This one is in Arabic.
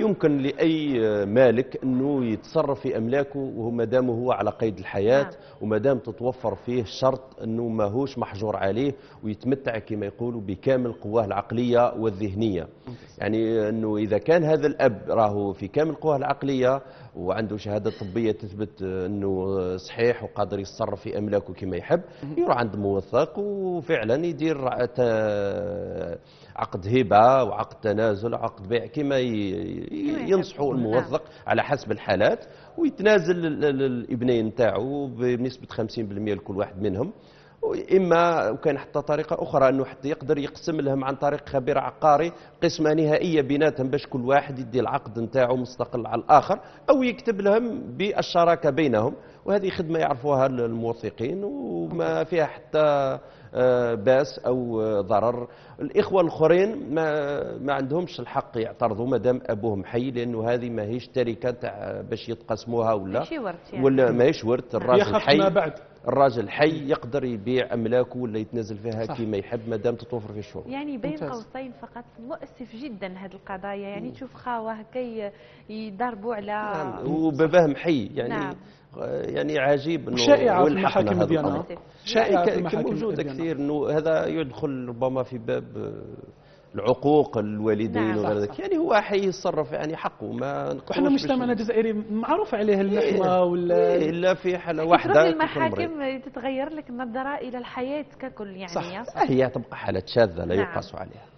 يمكن لأي مالك أنه يتصرف في أملاكه وما دام هو على قيد الحياة وما دام تتوفر فيه شرط أنه ماهوش محجور عليه ويتمتع كما يقولوا بكامل قواه العقلية والذهنية. يعني أنه إذا كان هذا الأب راهو في كامل قواه العقلية وعنده شهادة طبية تثبت أنه صحيح وقادر يتصرف في أملاكه كما يحب، يروح عند موثق وفعلا يدير عقد هبة وعقد تنازل وعقد بيع كما ينصحوا الموثق على حسب الحالات، ويتنازل الابنين نتاعو بنسبه 50% لكل واحد منهم، اما وكان حتى طريقه اخرى انه حتى يقدر يقسم لهم عن طريق خبير عقاري قسمه نهائيه بيناتهم باش كل واحد يدي العقد نتاعو مستقل على الاخر، او يكتب لهم بالشراكه بينهم، وهذه خدمه يعرفوها الموثقين وما فيها حتى باس او ضرر. الاخوه الاخرين ما عندهمش الحق يعترضوا ما دام ابوهم حي، لانه هذه ماهيش تركه تاع باش يتقسموها ولا ماهيش ورث. الراجل حي، الراجل حي يقدر يبيع املاكه ولا يتنازل فيها كما يحب ما دام تتوفر في الشروط. يعني بين قوسين فقط مؤسف جدا هذه القضايا، يعني تشوف خاوه كي يضربوا على وباباهم حي، يعني يعني عجيب انه شائعه في المحاكم ديالنا، شائعه موجوده كثير انه هذا يدخل ربما في باب العقوق الوالدين وغير ذلك. يعني هو حي يتصرف يعني حقه، ما وحنا مجتمعنا الجزائري معروف عليه اللحمه ولا الا في حاله واحده. المحاكم تتغير لك النظره الى الحياه ككل، يعني هي تبقى حاله شاذه لا يقاس عليها.